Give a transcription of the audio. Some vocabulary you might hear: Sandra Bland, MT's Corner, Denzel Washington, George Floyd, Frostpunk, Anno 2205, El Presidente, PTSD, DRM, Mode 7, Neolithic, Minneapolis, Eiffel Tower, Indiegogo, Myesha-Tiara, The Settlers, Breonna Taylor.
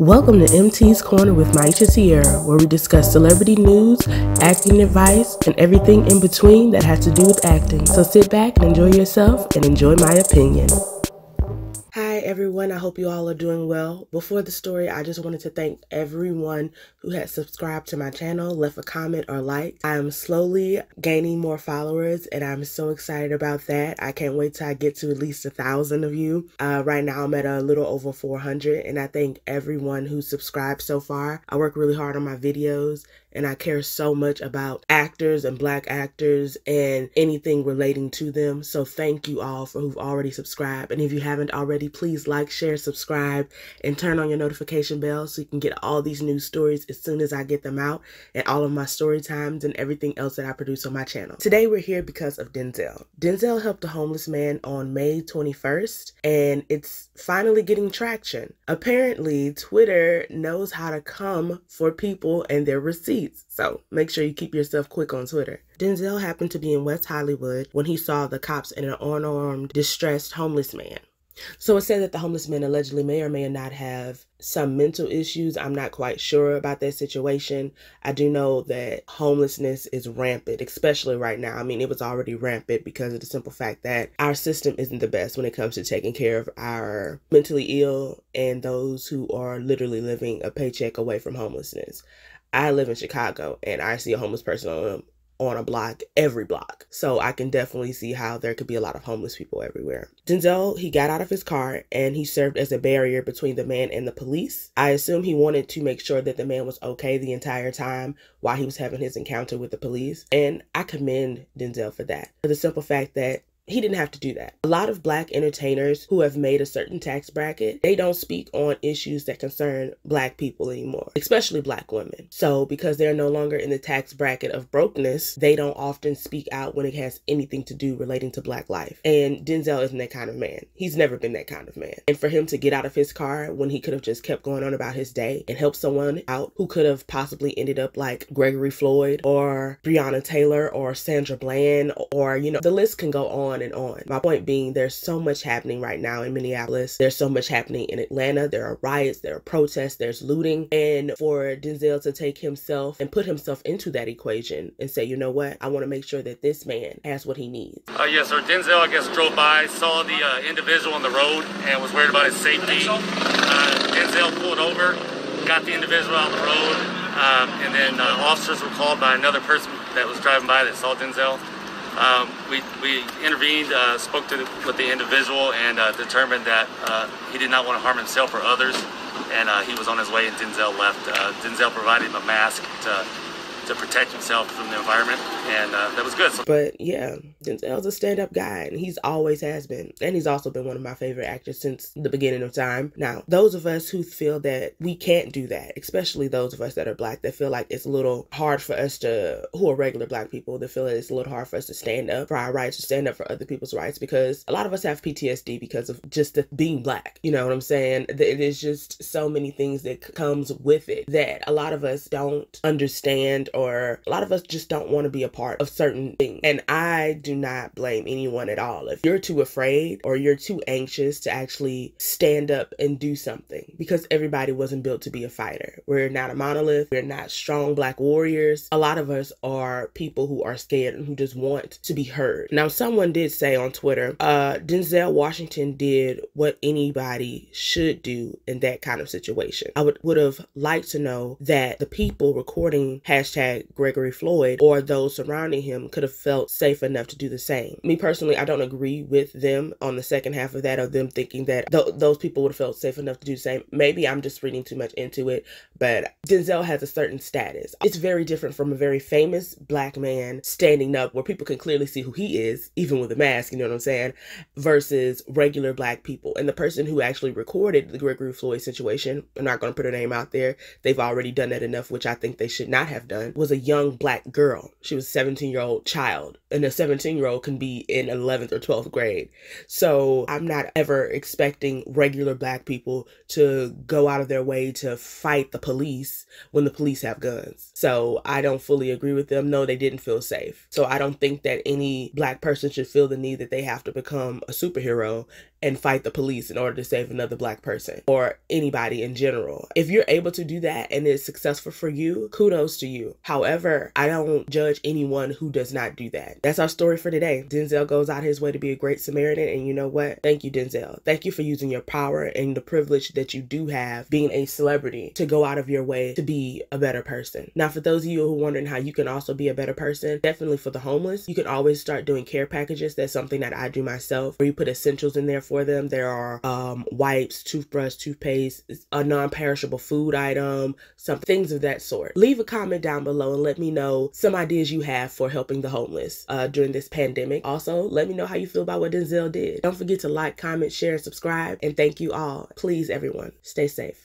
Welcome to MT's Corner with Myesha-Tiara, where we discuss celebrity news, acting advice, and everything in between that has to do with acting. So sit back and enjoy yourself and enjoy my opinion. Hi everyone, I hope you all are doing well. Before the story, I just wanted to thank everyone who has subscribed to my channel, left a comment or like. I'm slowly gaining more followers and I'm so excited about that. I can't wait till I get to at least 1,000 of you. Right now I'm at a little over 400 and I thank everyone who subscribed so far. I work really hard on my videos and I care so much about actors and Black actors and anything relating to them. So thank you all for who've already subscribed. And if you haven't already, please like, share, subscribe, and turn on your notification bell so you can get all these news stories as soon as I get them out, and all of my story times and everything else that I produce on my channel. Today we're here because of Denzel. Denzel helped a homeless man on May 21st, and it's finally getting traction. Apparently, Twitter knows how to come for people and their receipts. So make sure you keep yourself quick on Twitter. Denzel happened to be in West Hollywood when he saw the cops and an unarmed, distressed homeless man. So it said that the homeless man allegedly may or may not have some mental issues. I'm not quite sure about that situation. I do know that homelessness is rampant, especially right now. I mean, it was already rampant because of the simple fact that our system isn't the best when it comes to taking care of our mentally ill and those who are literally living a paycheck away from homelessness. I live in Chicago and I see a homeless person on a block, every block. So I can definitely see how there could be a lot of homeless people everywhere. Denzel, he got out of his car and he served as a barrier between the man and the police. I assume he wanted to make sure that the man was okay the entire time while he was having his encounter with the police. And I commend Denzel for that, for the simple fact that he didn't have to do that. A lot of Black entertainers who have made a certain tax bracket, they don't speak on issues that concern Black people anymore, especially Black women. So because they're no longer in the tax bracket of brokenness, they don't often speak out when it has anything to do relating to Black life. And Denzel isn't that kind of man. He's never been that kind of man. And for him to get out of his car when he could have just kept going on about his day and helped someone out who could have possibly ended up like George Floyd or Breonna Taylor or Sandra Bland, or, you know, the list can go on and on. My point being, there's so much happening right now in Minneapolis. There's so much happening in Atlanta. There are riots, there are protests, there's looting. And for Denzel to take himself and put himself into that equation and say, you know what, I want to make sure that this man has what he needs. Yes, sir. Denzel, I guess, drove by, saw the individual on the road and was worried about his safety. Denzel pulled over, got the individual out on the road, and then officers were called by another person that was driving by that saw Denzel. We intervened, spoke with the individual, and determined that he did not want to harm himself or others, and he was on his way and Denzel left. Denzel provided him a mask to protect himself from the environment, and that was good. But yeah, Denzel's a stand-up guy, and he's always has been, and he's also been one of my favorite actors since the beginning of time. Now, those of us who feel that we can't do that, especially those of us that are Black, that feel like it's a little hard for us to, who are regular Black people, that feel that it's a little hard for us to stand up for our rights, to stand up for other people's rights, because a lot of us have PTSD because of just the being Black. You know what I'm saying? It is just so many things that comes with it that a lot of us don't understand, or a lot of us just don't want to be a part of certain things. And I do not blame anyone at all. If you're too afraid or you're too anxious to actually stand up and do something, because everybody wasn't built to be a fighter. We're not a monolith. We're not strong Black warriors. A lot of us are people who are scared and who just want to be heard. Now, someone did say on Twitter, Denzel Washington did what anybody should do in that kind of situation. I would have liked to know that the people recording #GregoryFloyd or those surrounding him could have felt safe enough to do the same. Me personally, I don't agree with them on the second half of that, of them thinking that those people would have felt safe enough to do the same. Maybe I'm just reading too much into it, but Denzel has a certain status. It's very different from a very famous Black man standing up where people can clearly see who he is, even with a mask, you know what I'm saying, versus regular Black people. And the person who actually recorded the George Floyd situation, I'm not going to put her name out there. They've already done that enough, which I think they should not have done, was a young Black girl. She was a 17-year-old child, and a 17-year-old can be in 11th or 12th grade. So I'm not ever expecting regular Black people to go out of their way to fight the police when the police have guns. So I don't fully agree with them. No, they didn't feel safe. So I don't think that any Black person should feel the need that they have to become a superhero and fight the police in order to save another black person or anybody in general. If you're able to do that and it's successful for you, kudos to you. However, I don't judge anyone who does not do that. That's our story for today. Denzel goes out his way to be a great Samaritan, and you know what? Thank you, Denzel. Thank you for using your power and the privilege that you do have being a celebrity to go out of your way to be a better person. Now, for those of you who are wondering how you can also be a better person, definitely for the homeless, you can always start doing care packages. That's something that I do myself, where you put essentials in there for them. There are wipes, toothbrush, toothpaste, a non-perishable food item, some things of that sort. Leave a comment down below and let me know some ideas you have for helping the homeless during this pandemic. Also, let me know how you feel about what Denzel did. Don't forget to like, comment, share, and subscribe. And thank you all. Please, everyone, stay safe.